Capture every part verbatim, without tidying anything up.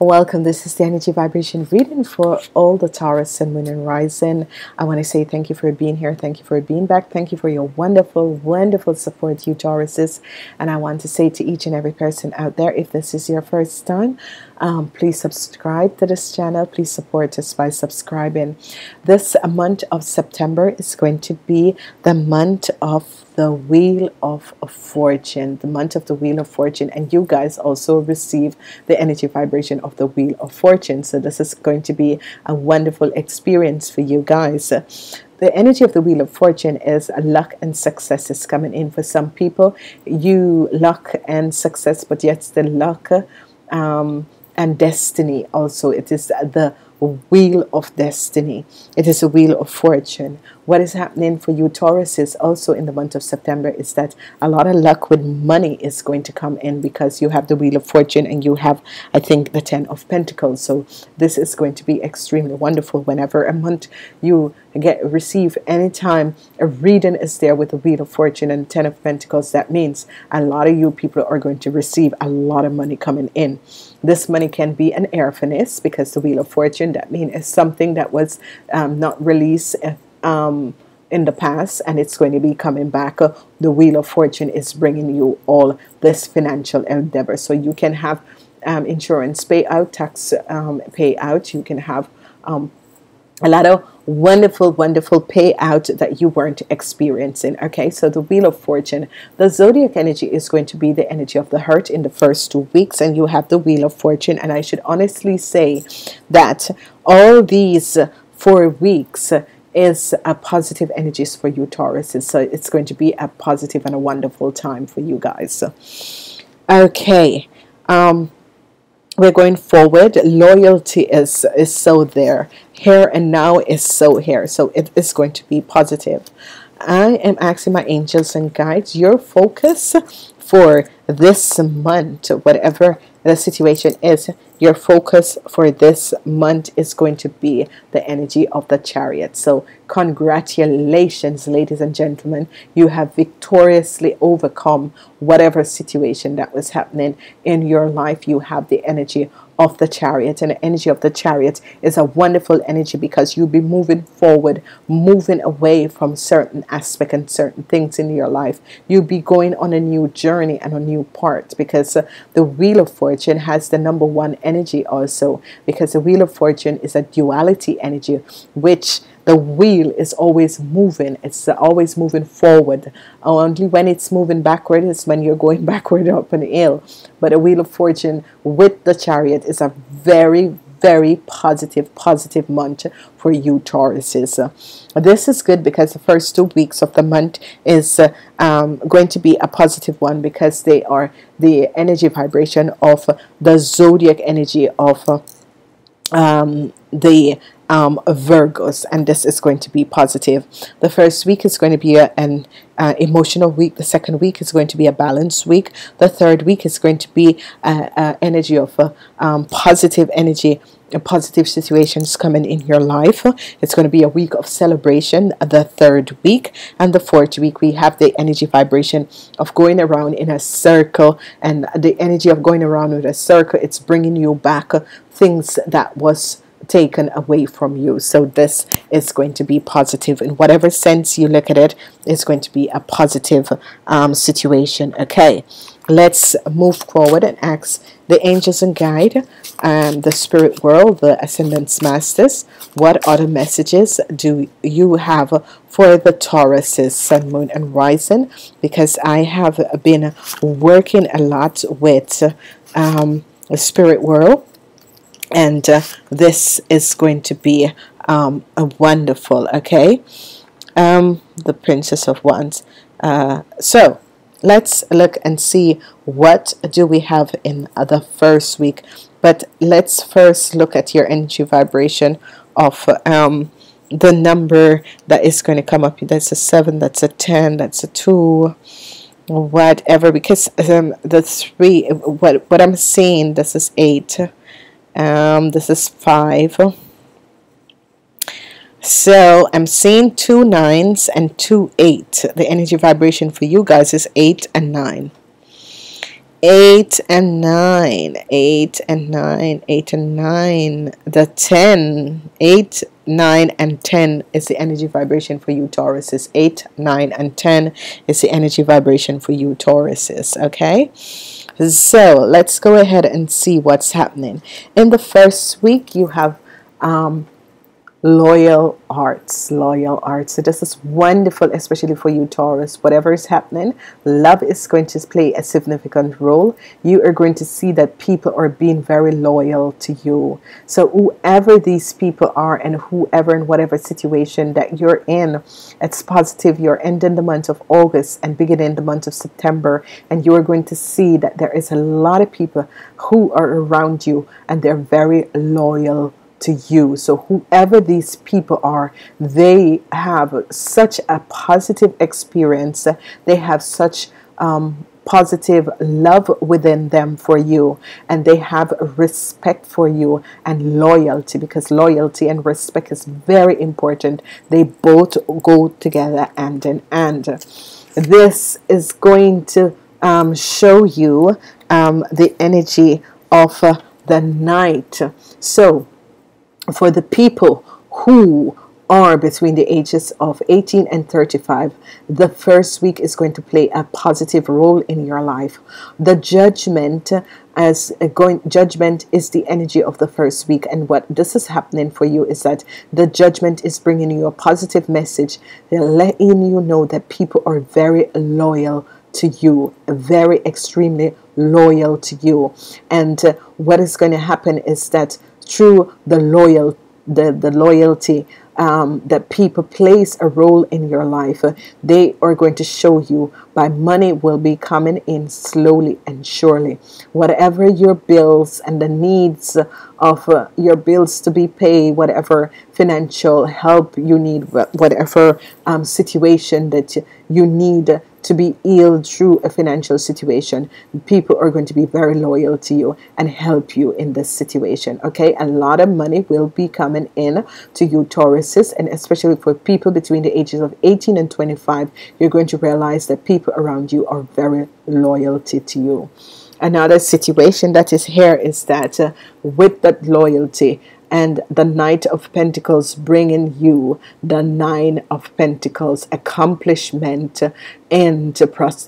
Welcome, this is the energy vibration reading for all the Taurus Sun, Moon and Rising. I want to say thank you for being here, thank you for being back, thank you for your wonderful, wonderful support, you Tauruses. And I want to say to each and every person out there, if this is your first time, um, please subscribe to this channel, please support us by subscribing. This month of September is going to be the month of the Wheel of Fortune, the month of the Wheel of Fortune, and you guys also receive the energy vibration of the Wheel of Fortune. So this is going to be a wonderful experience for you guys. The energy of the Wheel of Fortune is luck and success is coming in for some people. You luck and success, but yet the luck um, and destiny also. It is the Wheel of Destiny. It is a Wheel of Fortune. What is happening for you Tauruses also in the month of September is that a lot of luck with money is going to come in, because you have the Wheel of Fortune and you have, I think, the Ten of Pentacles. So this is going to be extremely wonderful. Whenever a month you get receive anytime a reading is there with the Wheel of Fortune and Ten of Pentacles, that means a lot of you people are going to receive a lot of money coming in. This money can be an orphaness, because the Wheel of Fortune, that mean is something that was um, not released um, in the past, and it's going to be coming back. Uh, the Wheel of Fortune is bringing you all this financial endeavor, so you can have um, insurance payout, tax um, payout. You can have um, a lot of wonderful, wonderful payout that you weren't experiencing. Okay, so the Wheel of Fortune, the zodiac energy is going to be the energy of the heart in the first two weeks, and you have the Wheel of Fortune. And I should honestly say that all these four weeks is a positive energies for you Tauruses. So it's going to be a positive and a wonderful time for you guys. Okay. Um, We're going forward. Loyalty is, is so there. Here and now is so here. So it is going to be positive. I am asking my angels and guides, your focus for this month, whatever the situation is, your focus for this month is going to be the energy of the Chariot. So congratulations, ladies and gentlemen, you have victoriously overcome whatever situation that was happening in your life. You have the energy of the Chariot, and the energy of the Chariot is a wonderful energy, because you'll be moving forward, moving away from certain aspects and certain things in your life. You'll be going on a new journey and a new part, because uh, the Wheel of Fortune has the number one energy also, because the Wheel of Fortune is a duality energy, which the wheel is always moving. It's always moving forward. Only when it's moving backward is when you're going backward up an hill. But a Wheel of Fortune with the Chariot is a very, very positive, positive month for you Tauruses. Uh, this is good, because the first two weeks of the month is uh, um, going to be a positive one, because they are the energy vibration of the zodiac energy of uh, um, the Um, Virgos, and this is going to be positive. The first week is going to be a, an uh, emotional week. The second week is going to be a balanced week. The third week is going to be uh, uh, energy of uh, um, positive energy, uh, positive situations coming in your life. It's going to be a week of celebration, the third week. And the fourth week, we have the energy vibration of going around in a circle, and the energy of going around with a circle, it's bringing you back uh, things that was taken away from you. So this is going to be positive in whatever sense you look at it. It's going to be a positive um, situation. Okay, let's move forward and ask the angels and guide, um, the spirit world, the ascendance masters, what other messages do you have for the Tauruses, Sun, Moon and Rising? Because I have been working a lot with um, the spirit world, and uh, this is going to be um, a wonderful. Okay, um, the Princess of Wands. Uh, so let's look and see what do we have in uh, the first week. But let's first look at your energy vibration of um, the number that is going to come up. That's a seven, that's a ten, that's a two, whatever. Because um, the three, what what I'm seeing, this is eight. Um, this is five. So I'm seeing two nines and two eight. The energy vibration for you guys is eight and nine. eight and nine, eight and nine, eight and nine, the ten, eight, nine and ten is the energy vibration for you Tauruses. eight, nine and ten is the energy vibration for you Tauruses, okay? So let's go ahead and see what's happening. In the first week you have um, loyal arts, loyal arts. So this is wonderful, especially for you Taurus. Whatever is happening, love is going to play a significant role. You are going to see that people are being very loyal to you. So whoever these people are and whoever and whatever situation that you're in, it's positive. You're ending the month of August and beginning the month of September, and you are going to see that there is a lot of people who are around you and they're very loyal to you. So whoever these people are, they have such a positive experience, they have such um, positive love within them for you, and they have respect for you and loyalty, because loyalty and respect is very important. They both go together hand in hand. This is going to um, show you um, the energy of uh, the night. So for the people who are between the ages of eighteen and thirty-five, the first week is going to play a positive role in your life. The judgment as going judgment is the energy of the first week, and what this is happening for you is that the judgment is bringing you a positive message. They're letting you know that people are very loyal to you, very extremely loyal to you, and uh, what is going to happen is that through the loyal the the loyalty um, that people plays a role in your life, they are going to show you by money will be coming in slowly and surely. Whatever your bills and the needs of uh, your bills to be paid, whatever financial help you need, whatever um, situation that you need to be healed through a financial situation, people are going to be very loyal to you and help you in this situation, okay? A lot of money will be coming in to you Tauruses, and especially for people between the ages of eighteen and twenty-five, you're going to realize that people around you are very loyal to you. Another situation that is here is that uh, with that loyalty and the Knight of Pentacles bringing you the Nine of Pentacles, accomplishment and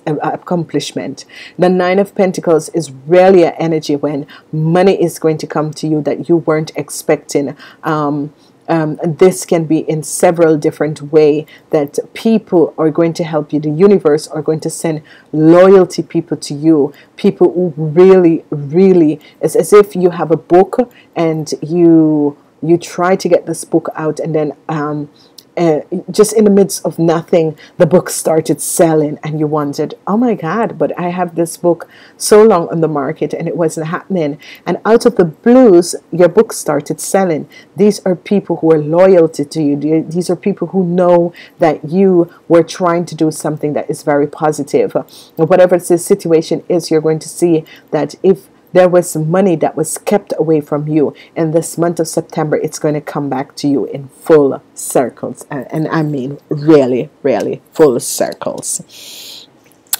accomplishment. The Nine of Pentacles is really an energy when money is going to come to you that you weren't expecting. Um, Um, this can be in several different ways that people are going to help you. The universe are going to send loyalty people to you. People who really, really, it's as if you have a book and you you try to get this book out, and then um, uh, just in the midst of nothing, the book started selling, and you wondered, oh my God, but I have this book so long on the market and it wasn't happening. And out of the blues, your book started selling. These are people who are loyal to you. These are people who know that you were trying to do something that is very positive. Whatever the situation is, you're going to see that if there was money that was kept away from you in this month of September, it's going to come back to you in full circles. And, and I mean really, really full circles.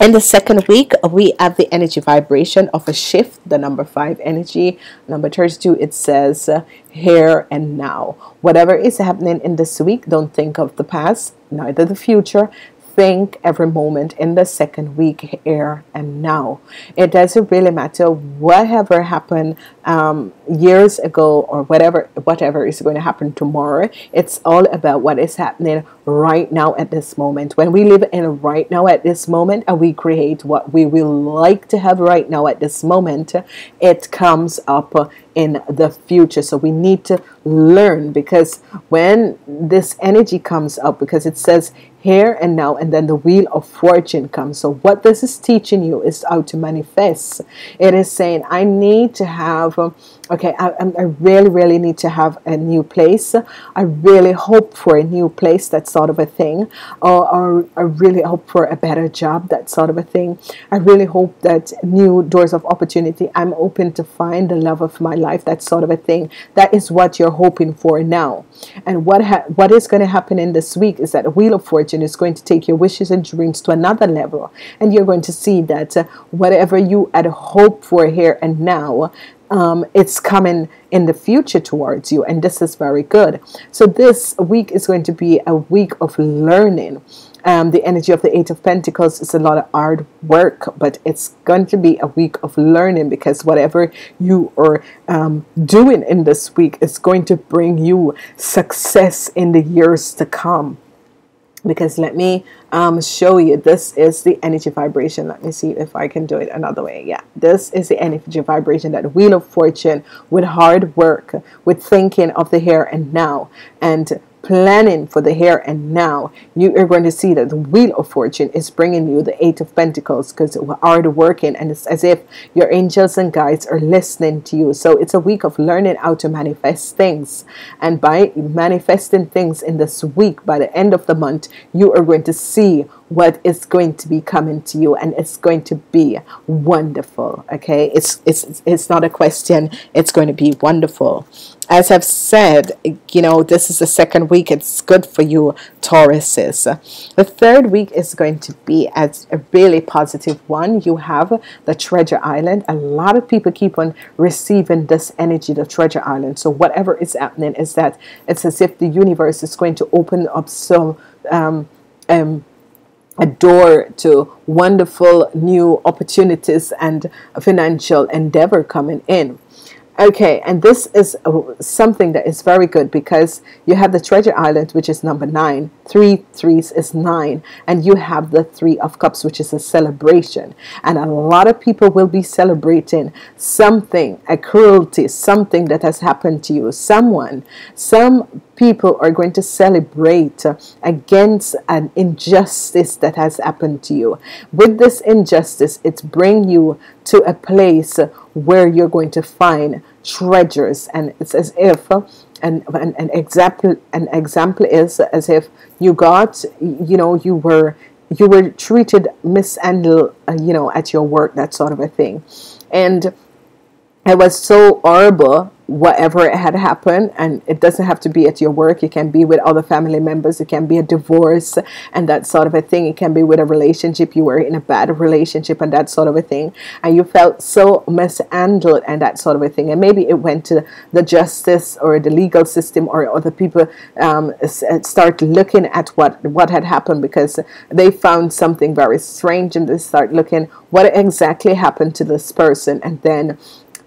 In the second week, we have the energy vibration of a shift, the number five energy, number thirty-two. It says uh, here and now. Whatever is happening in this week, don't think of the past, neither the future. Think every moment in the second week, here and now. It doesn't really matter whatever happened um, years ago or whatever whatever is going to happen tomorrow. It's all about what is happening right now at this moment. When we live in right now at this moment and we create what we will like to have right now at this moment, it comes up in the future. So we need to learn, because when this energy comes up, because it says here and now, and then the Wheel of Fortune comes. So what this is teaching you is how to manifest. It is saying, I need to have um, okay I, I really really need to have a new place. I really hope for a new place, that sort of a thing, or, or I really hope for a better job, that sort of a thing. I really hope that new doors of opportunity, I'm open to find the love of my life, that sort of a thing. That is what you're hoping for now. And what ha what is going to happen in this week is that the Wheel of Fortune fortune. It's going to take your wishes and dreams to another level. And you're going to see that uh, whatever you had hoped for here and now, Um, it's coming in the future towards you, and this is very good. So this week is going to be a week of learning. Um, the energy of the Eight of Pentacles is a lot of hard work, but it's going to be a week of learning, because whatever you are um, doing in this week is going to bring you success in the years to come. Because let me um, show you, this is the energy vibration. Let me see if I can do it another way. Yeah, this is the energy vibration, that Wheel of Fortune, with hard work, with thinking of the here and now, and planning for the here and now. You are going to see that the Wheel of Fortune is bringing you the Eight of Pentacles, because we're hard working, and it's as if your angels and guides are listening to you. So it's a week of learning how to manifest things, and by manifesting things in this week, by the end of the month, you are going to see what is going to be coming to you, and it's going to be wonderful. Okay, it's it's it's not a question, it's going to be wonderful. As I've said, you know, this is the second week. It's good for you, Tauruses. The third week is going to be as a really positive one. You have the Treasure Island. A lot of people keep on receiving this energy, the Treasure Island. So whatever is happening is that it's as if the universe is going to open up some um um a door to wonderful new opportunities and financial endeavor coming in. Okay, and this is something that is very good, because you have the Treasure Island, which is number nine. Three threes is nine, and you have the Three of Cups, which is a celebration. And a lot of people will be celebrating something, a cruelty, something that has happened to you, someone, some people are going to celebrate against an injustice that has happened to you. With this injustice, it's bringing you to a place where you're going to find treasures, and it's as if an, an, an example an example is as if you got, you know, you were you were treated mishandled, you know, at your work, that sort of a thing, and it was so horrible, whatever it had happened. And it doesn't have to be at your work. It can be with other family members. It can be a divorce and that sort of a thing. It can be with a relationship. You were in a bad relationship and that sort of a thing, and you felt so mishandled and that sort of a thing. And maybe it went to the justice or the legal system, or other people um, start looking at what what had happened, because they found something very strange, and they start looking what exactly happened to this person. And then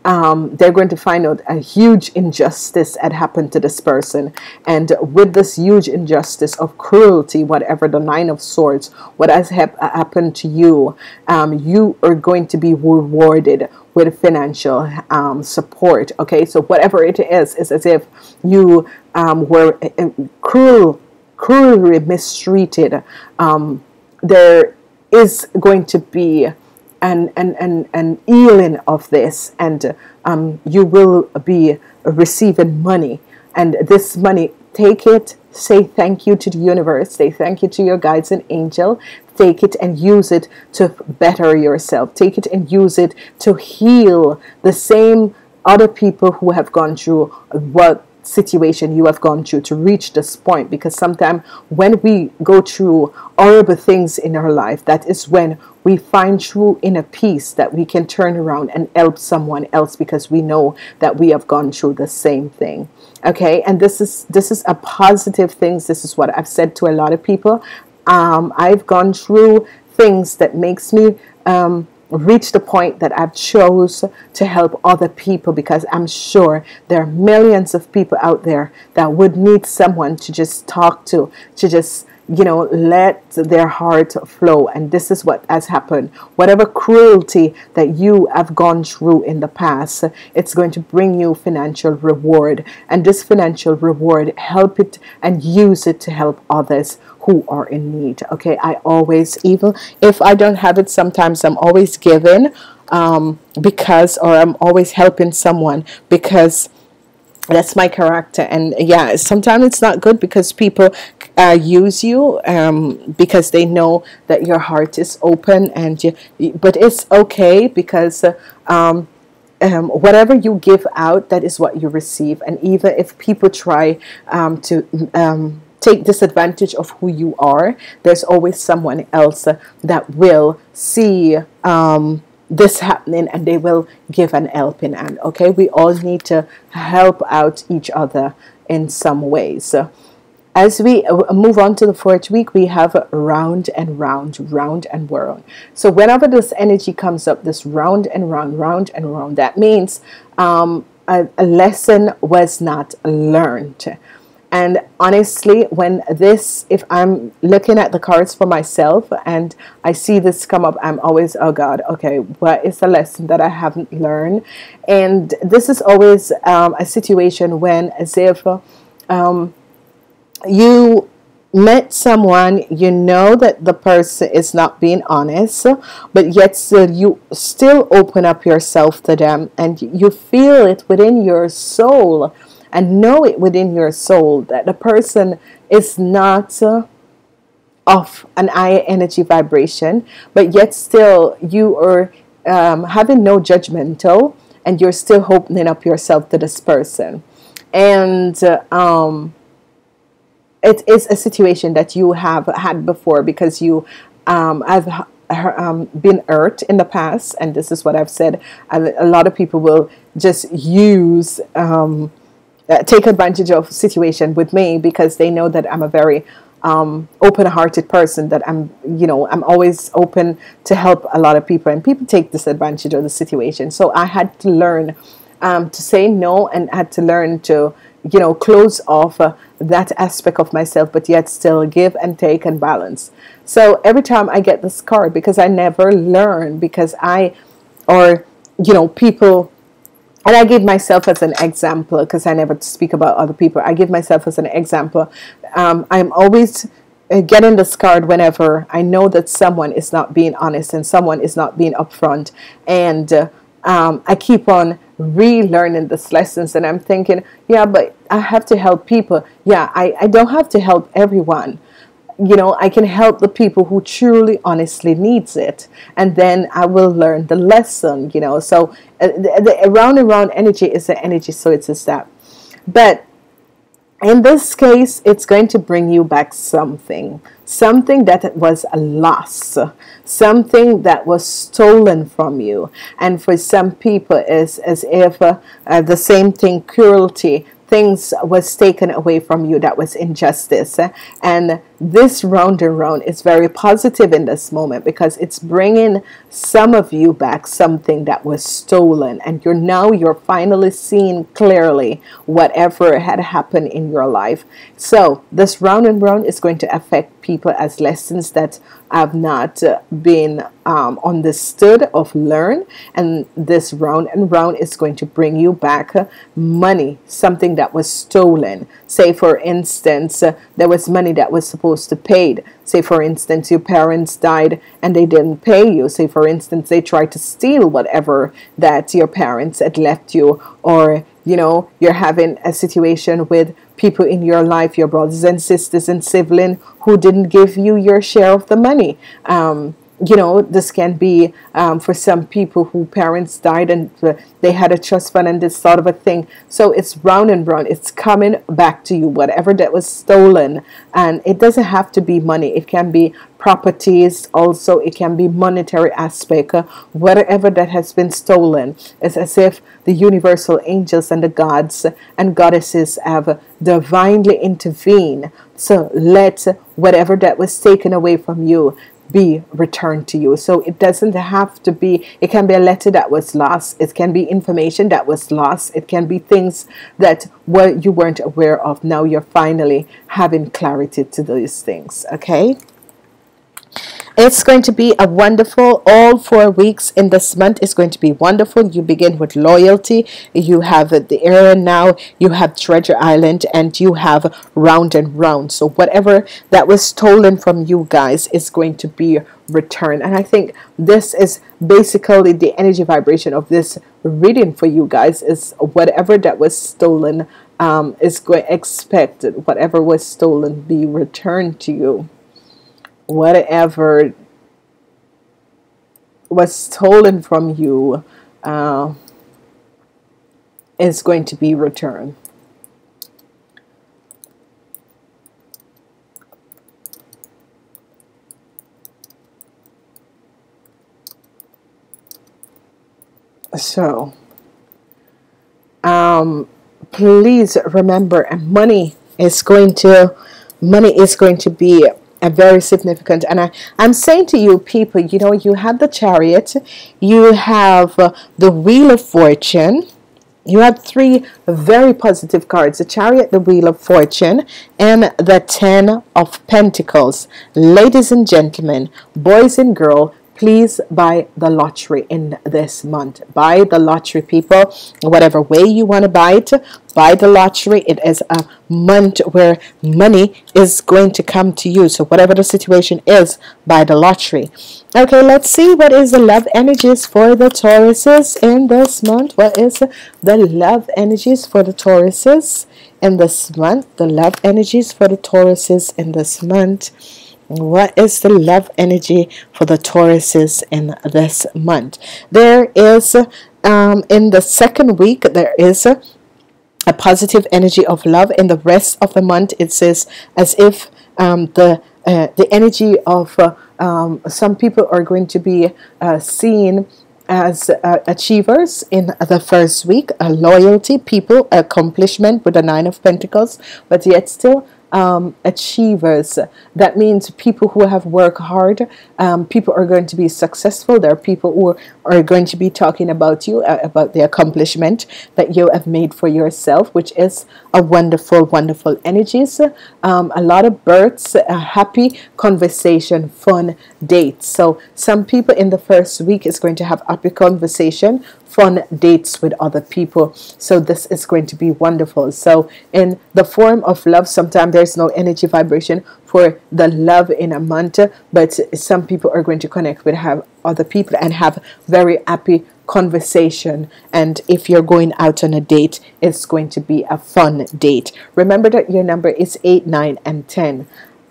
Um, they're going to find out a huge injustice had happened to this person. And with this huge injustice of cruelty, whatever the Nine of Swords, what has hap happened to you, um, you are going to be rewarded with financial um, support. Okay, so whatever it is, it's as if you um, were uh, cruel, cruelly mistreated. Um, there is going to be And, and, and, and healing of this, and um, you will be receiving money. And this money, take it, say thank you to the universe, say thank you to your guides and angel. Take it and use it to better yourself. Take it and use it to heal the same other people who have gone through what situation you have gone through, to reach this point. Because sometimes when we go through horrible things in our life, that is when we find true inner peace, that we can turn around and help someone else, because we know that we have gone through the same thing. Okay, and this is this is a positive thing. This is what I've said to a lot of people. um, I've gone through things that makes me um, reach the point that I've chose to help other people, because I'm sure there are millions of people out there that would need someone to just talk to, to just, you know, let their heart flow. And this is what has happened. Whatever cruelty that you have gone through in the past, it's going to bring you financial reward, and this financial reward, help it and use it to help others who are in need. Okay, I always, even if I don't have it, sometimes I'm always giving, um, because, or I'm always helping someone, because that's my character. And yeah, sometimes it's not good, because people uh, use you um, because they know that your heart is open, and you, but it's okay, because uh, um, um, whatever you give out, that is what you receive. And even if people try um, to um, take disadvantage of who you are, there's always someone else that will see um, this happening and they will give an helping hand. Okay, we all need to help out each other in some ways. As we move on to the fourth week, we have round and round, round and round. So whenever this energy comes up, this round and round, round and round, that means um, a, a lesson was not learned. And honestly, when this, if I'm looking at the cards for myself and I see this come up, I'm always, oh God, okay, what is the lesson that I haven't learned? And this is always um, a situation when, as if, um, you met someone, you know that the person is not being honest, but yet still you still open up yourself to them, and you feel it within your soul and know it within your soul that the person is not uh, of an higher energy vibration, but yet still you are um, having no judgmental, and you're still opening up yourself to this person. And uh, um it is a situation that you have had before, because you um, have um, been hurt in the past. And this is what I've said. A lot of people will just use, um, take advantage of a situation with me, because they know that I'm a very um, open-hearted person, that I'm, you know, I'm always open to help a lot of people, and people take disadvantage of the situation. So I had to learn um, to say no, and had to learn to, you know, close off uh, that aspect of myself, but yet still give and take and balance. So every time I get this card, because I never learn, because I, or, you know, people, and I give myself as an example, because I never speak about other people. I give myself as an example. Um, I'm always getting this card whenever I know that someone is not being honest and someone is not being upfront. And uh, um, I keep on relearning these lessons, and I'm thinking, yeah, but I have to help people. Yeah, I, I don't have to help everyone. You know, I can help the people who truly, honestly needs it, and then I will learn the lesson, you know. So uh, the, the round and round energy is the energy, so it's a step. But in this case, it's going to bring you back something, something that was a loss, something that was stolen from you. And for some people, it's as if uh, uh, the same thing, cruelty, things was taken away from you, that was injustice. And this round and round is very positive in this moment, because it's bringing some of you back something that was stolen, and you're now you're finally seeing clearly whatever had happened in your life. So this round and round is going to affect people as lessons that have not been um, understood of learn. And this round and round is going to bring you back money, something that was stolen. Say for instance, uh, there was money that was supposed to paid. Say for instance, your parents died and they didn't pay you. Say for instance, they tried to steal whatever that your parents had left you. Or, you know, you're having a situation with people in your life, your brothers and sisters and siblings, who didn't give you your share of the money. Um, you know, this can be um, for some people who parents died and uh, they had a trust fund and this sort of a thing. So it's round and round. It's coming back to you, whatever that was stolen. And it doesn't have to be money. It can be properties also. It can be monetary aspect. Uh, whatever that has been stolen. It's as if the universal angels and the gods and goddesses have divinely intervened. So let whatever that was taken away from you be returned to you. So it doesn't have to be, it can be a letter that was lost, it can be information that was lost, it can be things that were you weren't aware of. Now you're finally having clarity to those things. Okay, it's going to be a wonderful, all four weeks in this month is going to be wonderful. You begin with loyalty, you have the era now, you have Treasure Island, and you have round and round. So whatever that was stolen from you guys is going to be returned. And I think this is basically the energy vibration of this reading for you guys, is whatever that was stolen um, is going expected, whatever was stolen be returned to you. Whatever was stolen from you uh, is going to be returned. So um, please remember, money is going to money is going to be a very significant. And I, I'm saying to you people, you know, you have the Chariot, you have uh, the Wheel of Fortune. You have three very positive cards: the Chariot, the Wheel of Fortune, and the Ten of Pentacles. Ladies and gentlemen, boys and girls, please buy the lottery in this month. Buy the lottery, people. Whatever way you want to buy it, buy the lottery. It is a month where money is going to come to you. So whatever the situation is, buy the lottery. Okay, let's see what is the love energies for the Tauruses in this month. What is the love energies for the Tauruses in this month? The love energies for the Tauruses in this month. What is the love energy for the Tauruses in this month? There is, um, in the second week, there is a, a positive energy of love. In the rest of the month, it says as if um, the uh, the energy of uh, um, some people are going to be uh, seen as uh, achievers in the first week, a loyalty, people, accomplishment with the Nine of Pentacles, but yet still. Um, achievers. That means people who have worked hard. Um, people are going to be successful. There are people who are going to be talking about you, uh, about the accomplishment that you have made for yourself, which is a wonderful, wonderful energies. Um, a lot of births, a happy conversation, fun dates. So some people in the first week is going to have happy conversation, fun dates with other people. So this is going to be wonderful. So in the form of love, sometimes there's no energy vibration for the love in a month, but some people are going to connect with have other people and have very happy conversation. And if you're going out on a date, it's going to be a fun date. Remember that your number is eight, nine, and ten.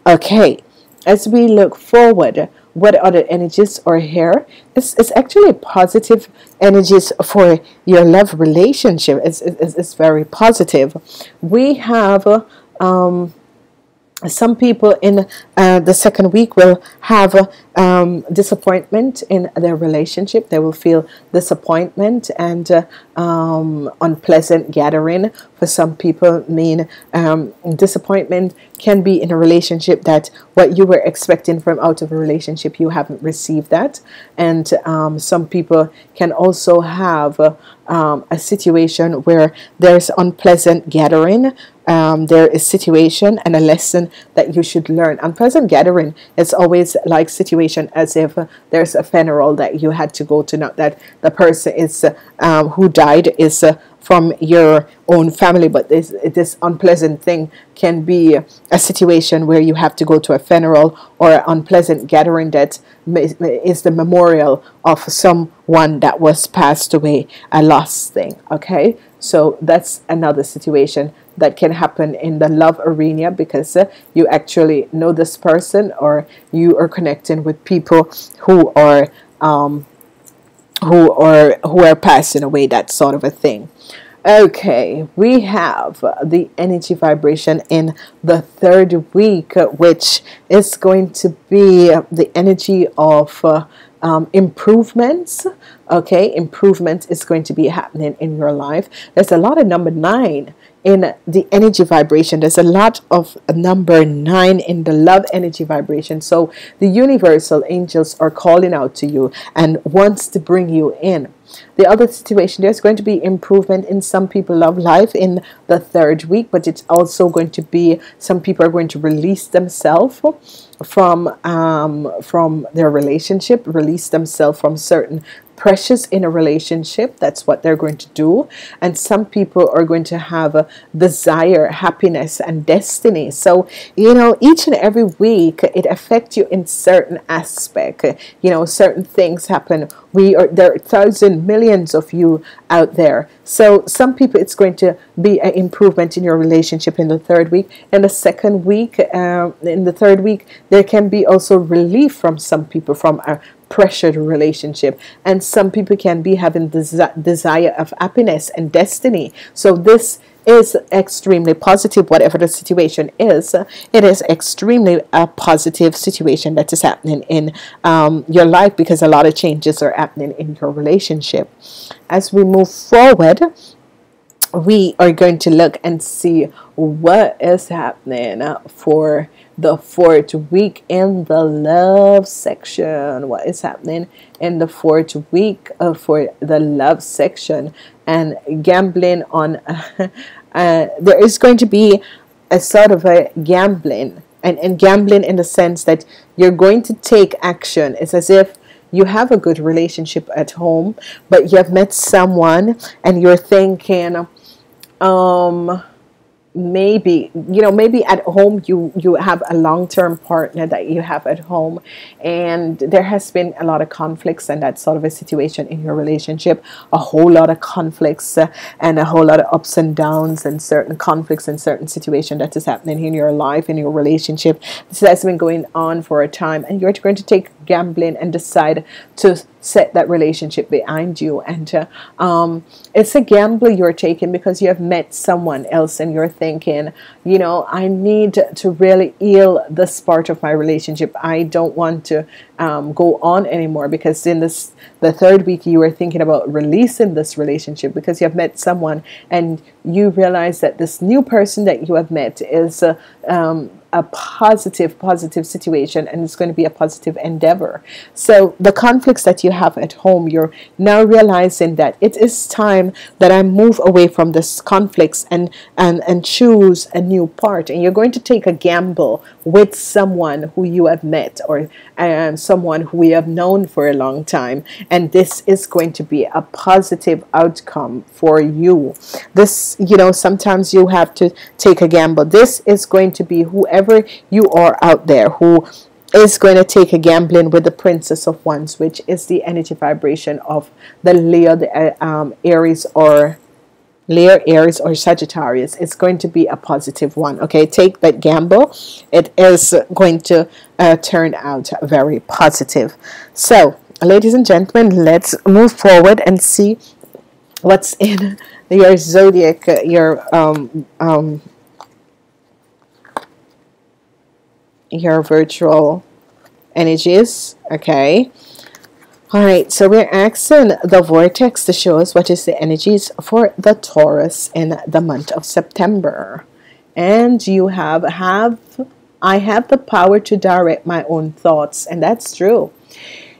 Okay, as we look forward, what other energies are here? It's, it's actually positive energies for your love relationship. It's, it's, it's very positive. We have uh, um, some people in uh, the second week will have uh, um, disappointment in their relationship. They will feel disappointment and uh, um, unpleasant gathering. For some people, mean um, disappointment can be in a relationship, that what you were expecting from out of a relationship, you haven't received that. And um, some people can also have uh, um, a situation where there's unpleasant gathering. Um, there is situation and a lesson that you should learn. Unpleasant gathering is always like situation as if uh, there's a funeral that you had to go to, not that the person is uh, um, who died is uh, from your own family, but this this unpleasant thing can be a situation where you have to go to a funeral or an unpleasant gathering that is the memorial of someone that was passed away, a lost thing. Okay, so that's another situation that can happen in the love arena, because uh, you actually know this person, or you are connecting with people who are um, who are who are passing away, that sort of a thing. Okay, we have the energy vibration in the third week, which is going to be the energy of uh, um, improvements. Okay, improvement is going to be happening in your life. There's a lot of number nine in the energy vibration. There's a lot of number nine in the love energy vibration. So the universal angels are calling out to you and wants to bring you in. The other situation, there's going to be improvement in some people's love life in the third week, but it's also going to be some people are going to release themselves from um, from their relationship, release themselves from certain pressures in a relationship. That's what they're going to do. And some people are going to have a desire, happiness, and destiny. So, you know, each and every week it affects you in certain aspect. You know, certain things happen. We are there are thousands, millions of you out there. So some people, it's going to be an improvement in your relationship in the third week. In the second week, uh, in the third week, there can be also relief from some people from a pressured relationship, and some people can be having desi desire of happiness and destiny. So this is extremely positive. Whatever the situation is, it is extremely a positive situation that is happening in um, your life, because a lot of changes are happening in your relationship. As we move forward, we are going to look and see what is happening for the fourth week in the love section. What is happening in the fourth week uh, for the love section? And gambling on uh, uh, there is going to be a sort of a gambling, and, and gambling in the sense that you're going to take action. It's as if you have a good relationship at home, but you have met someone and you're thinking, um, maybe, you know, maybe at home you, you have a long-term partner that you have at home, and there has been a lot of conflicts and that sort of a situation in your relationship, a whole lot of conflicts uh, and a whole lot of ups and downs and certain conflicts and certain situation that is happening in your life, in your relationship. This has been going on for a time, and you're going to take gambling and decide to set that relationship behind you. And uh, um, it's a gamble you're taking because you have met someone else and you're thinking, you know, I need to really heal this part of my relationship. I don't want to um, go on anymore, because in this the third week you were thinking about releasing this relationship because you have met someone and you realize that this new person that you have met is uh, um, a positive positive situation, and it's going to be a positive endeavor. So the conflicts that you have at home, you're now realizing that it is time that I move away from this conflicts and and and choose a new part. And you're going to take a gamble with someone who you have met, or um, someone who we have known for a long time, and this is going to be a positive outcome for you. This, you know, sometimes you have to take a gamble. This is going to be whoever you are out there who is going to take a gambling with the Princess of Wands, which is the energy vibration of the Leo, the, um, Aries, or Leo, Aries, or Sagittarius. It's going to be a positive one. Okay, take that gamble. It is going to uh, turn out very positive. So, ladies and gentlemen, let's move forward and see what's in your zodiac, your um um. your virtual energies. Okay, all right, so we're asking the vortex to show us what is the energies for the Taurus in the month of September. And you have have I have the power to direct my own thoughts, and that's true.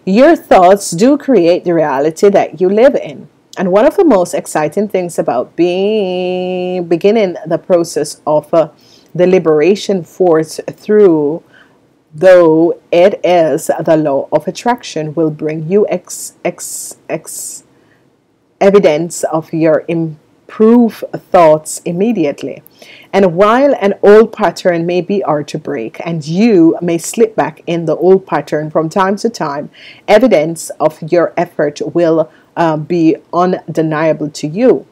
Your thoughts do create the reality that you live in. And one of the most exciting things about being beginning the process of uh, the liberation force through, though it is the law of attraction, will bring you ex, ex, ex evidence of your improved thoughts immediately. And while an old pattern may be hard to break, and you may slip back in the old pattern from time to time, evidence of your effort will uh, be undeniable to you.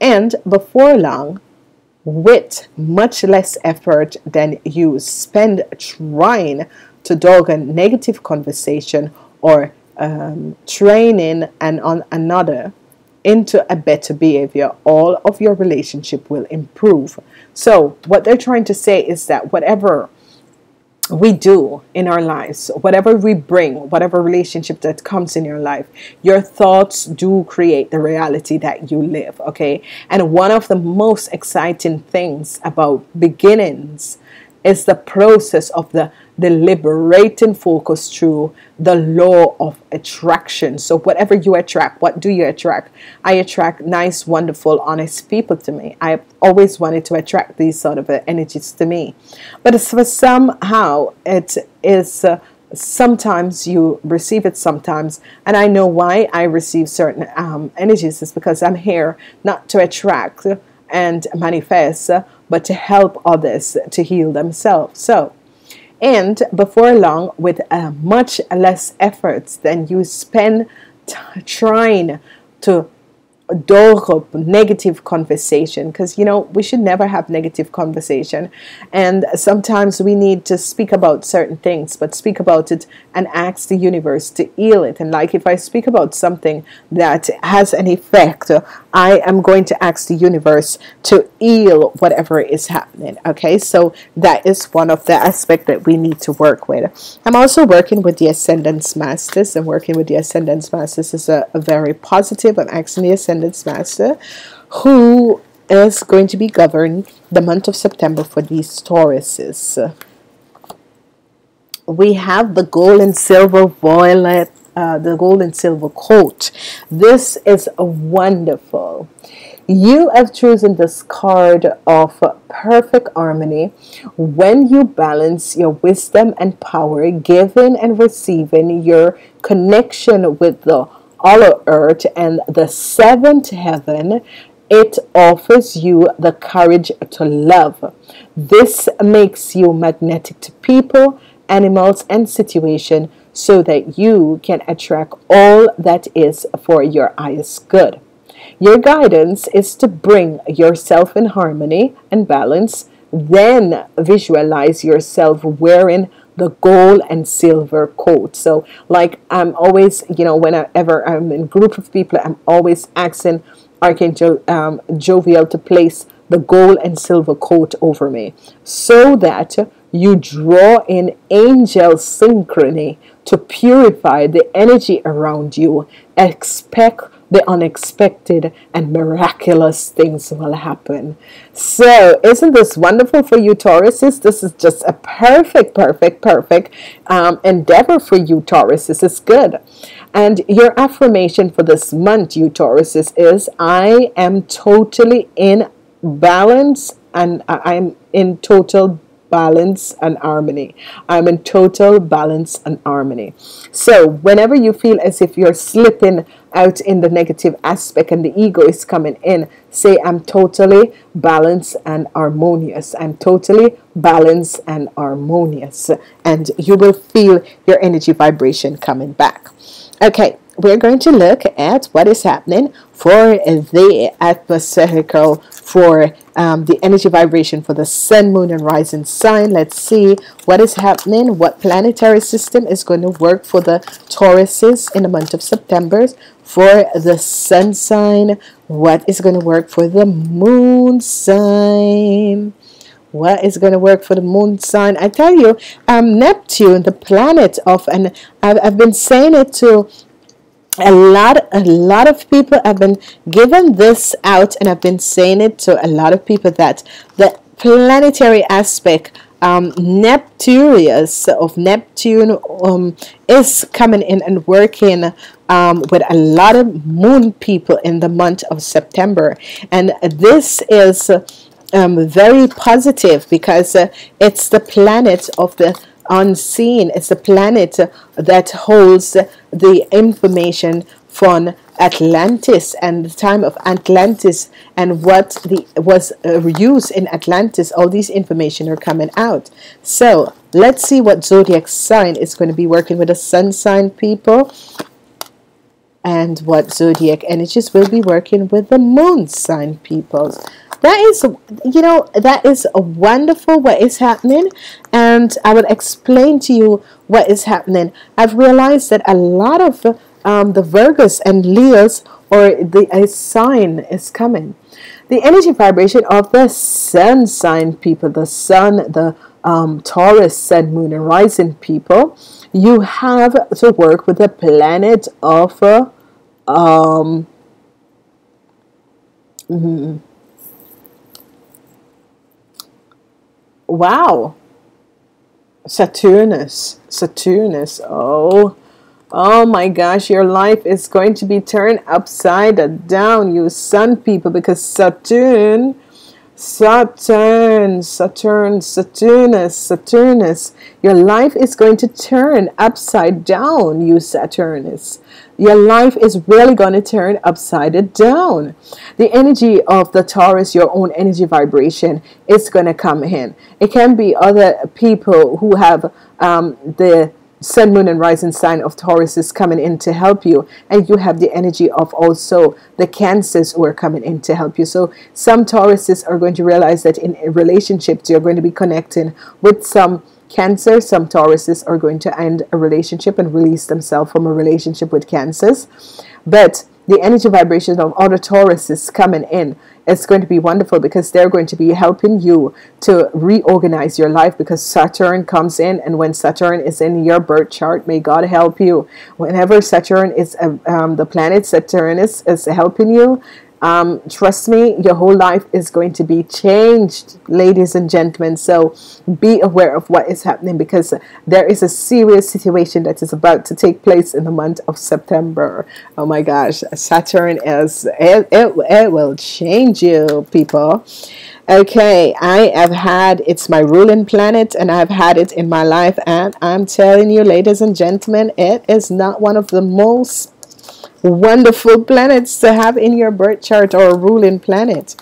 And before long, with much less effort than you spend trying to dog a negative conversation or um, training and on another into a better behavior, all of your relationship will improve. So what they're trying to say is that whatever we do in our lives, whatever we bring, whatever relationship that comes in your life, your thoughts do create the reality that you live. Okay, and one of the most exciting things about beginnings is the process of the the liberating focus through the law of attraction. So whatever you attract, what do you attract? I attract nice, wonderful, honest people to me. I always wanted to attract these sort of energies to me, but it's for somehow it is uh, sometimes you receive it sometimes. And I know why I receive certain um, energies is because I'm here not to attract and manifest, but to help others to heal themselves. So, and before long, with uh, much less efforts than you spend t trying to dorp, negative conversation, because you know we should never have negative conversation, and sometimes we need to speak about certain things, but speak about it and ask the universe to heal it. And like if I speak about something that has an effect, I am going to ask the universe to heal whatever is happening. Okay, so that is one of the aspects that we need to work with. I'm also working with the Ascendance Masters, and working with the Ascendance Masters is a, a very positive. I'm asking the Ascendance Master who is going to be governing the month of September for these Tauruses. We have the gold and silver violet, uh, the gold and silver coat. This is wonderful. You have chosen this card of perfect harmony when you balance your wisdom and power, giving and receiving, your connection with the hollow earth and the seventh heaven. It offers you the courage to love. This makes you magnetic to people, animals, and situation, so that you can attract all that is for your highest good. Your guidance is to bring yourself in harmony and balance, then visualize yourself wearing the gold and silver coat. So like I'm always, you know, whenever I'm in a group of people, I'm always asking Archangel um, Jovial to place the gold and silver coat over me, so that you draw in angel synchrony to purify the energy around you. Expect the unexpected and miraculous things will happen. So isn't this wonderful for you, Tauruses? This is just a perfect, perfect, perfect um, endeavor for you, Tauruses. It's good. And your affirmation for this month, you Tauruses, is I am totally in balance, and I'm in total balance and harmony. I'm in total balance and harmony. So whenever you feel as if you're slipping out in the negative aspect and the ego is coming in, say I'm totally balanced and harmonious. I'm totally balanced and harmonious, and you will feel your energy vibration coming back. Okay, we're going to look at what is happening for the atmospheric, for um, the energy vibration for the sun, moon, and rising sign. Let's see what is happening, what planetary system is going to work for the Tauruses in the month of September. For the sun sign, what is going to work for the moon sign? What is going to work for the moon sign? I tell you, um, Neptune, the planet of, and I've, I've been saying it to a lot a lot of people. I've been giving this out, and I've been saying it to a lot of people, that the planetary aspect, um, Nepturius of Neptune, um, is coming in and working um, with a lot of moon people in the month of September. And this is um, very positive, because uh, it's the planet of the unseen. It's the planet that holds the information from Atlantis and the time of Atlantis, and what the was uh, used in Atlantis. All these information are coming out. So let's see what zodiac sign is going to be working with the sun sign, people, and what zodiac energies will be working with the moon sign, people. That is, you know, that is a wonderful what is happening, and I will explain to you what is happening. I've realized that a lot of um, the Virgos and Leos, or the a sign is coming. The energy vibration of the sun sign, people, the sun, the um, Taurus, sun, moon, and rising, people. You have to work with the planet of uh, um. Mm-hmm. Wow, Saturnus, Saturnus, oh, oh my gosh, your life is going to be turned upside down, you sun people, because Saturn, Saturn, Saturn, Saturnus, Saturnus, your life is going to turn upside down, you Saturnus. Your life is really going to turn upside down. The energy of the Taurus, your own energy vibration, is going to come in. It can be other people who have um, the Sun, moon, and rising sign of Taurus is coming in to help you, and you have the energy of also the Cancers who are coming in to help you. So some Tauruses are going to realize that in relationships you're going to be connecting with some Cancer. Some Tauruses are going to end a relationship and release themselves from a relationship with Cancers. But the energy vibration of other Tauruses coming in, it's going to be wonderful because they're going to be helping you to reorganize your life, because Saturn comes in, and when Saturn is in your birth chart, may God help you. Whenever Saturn is, um, the planet Saturnus is helping you, Um, trust me, your whole life is going to be changed, ladies and gentlemen. So be aware of what is happening, because there is a serious situation that is about to take place in the month of September. Oh my gosh, Saturn is, it, it, it will change you, people. Okay, I have had, it's my ruling planet, and I've had it in my life, and I'm telling you, ladies and gentlemen, it is not one of the most wonderful planets to have in your birth chart or ruling planet.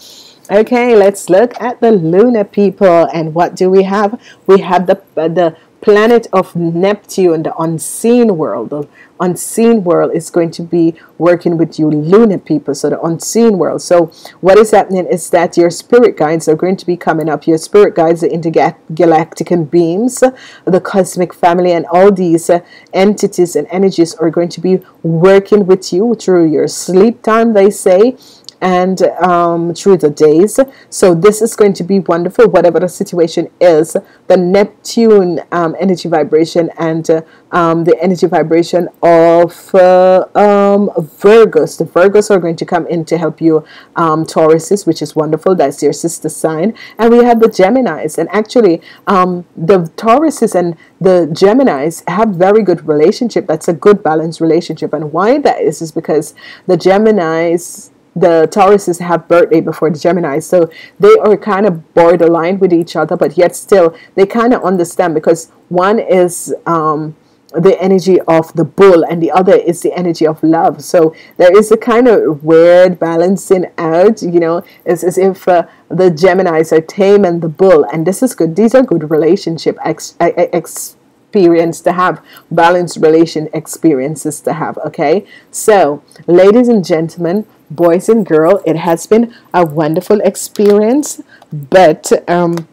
Okay, let's look at the lunar people, and what do we have? We have the uh, the planet of Neptune, the unseen world. The unseen world is going to be working with you, lunar people. So the unseen world. So what is happening is that your spirit guides are going to be coming up. Your spirit guides, the intergalactic beings, the cosmic family, and all these uh, entities and energies are going to be working with you through your sleep time, they say, and um, through the days. So this is going to be wonderful, whatever the situation is. The Neptune um, energy vibration and uh, um, the energy vibration of uh, um, Virgos. The Virgos are going to come in to help you, um, Tauruses, which is wonderful. That's your sister sign. And we have the Geminis, and actually um, the Tauruses and the Geminis have very good relationship. That's a good balanced relationship. And why that is is because the Geminis, the Tauruses have birthday before the Gemini, so they are kind of borderline with each other, but yet still they kind of understand, because one is um, the energy of the bull and the other is the energy of love. So there is a kind of weird balancing out, you know. It's as if uh, the Geminis are tame and the bull, and this is good. These are good relationship ex experience to have, balanced relation experiences to have. Okay, so ladies and gentlemen, boys and girls, it has been a wonderful experience, but um,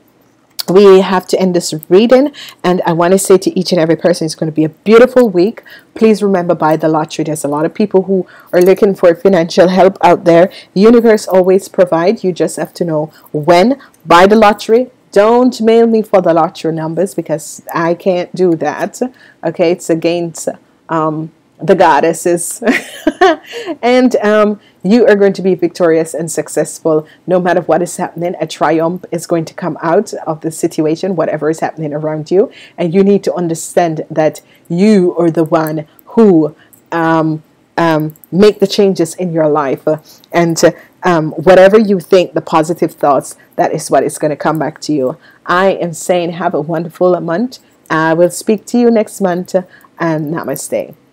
we have to end this reading, and I want to say to each and every person, it's going to be a beautiful week. Please remember, buy the lottery. There's a lot of people who are looking for financial help out there. Universe always provides. You just have to know when. Buy the lottery. Don't mail me for the lottery numbers, because I can't do that. Okay, it's against um, the goddesses. And um, you are going to be victorious and successful no matter what is happening. A triumph is going to come out of the situation, whatever is happening around you. And you need to understand that you are the one who um, um, make the changes in your life. And uh, um, whatever you think, the positive thoughts, that is what is going to come back to you. I am saying have a wonderful month. I will speak to you next month, and namaste.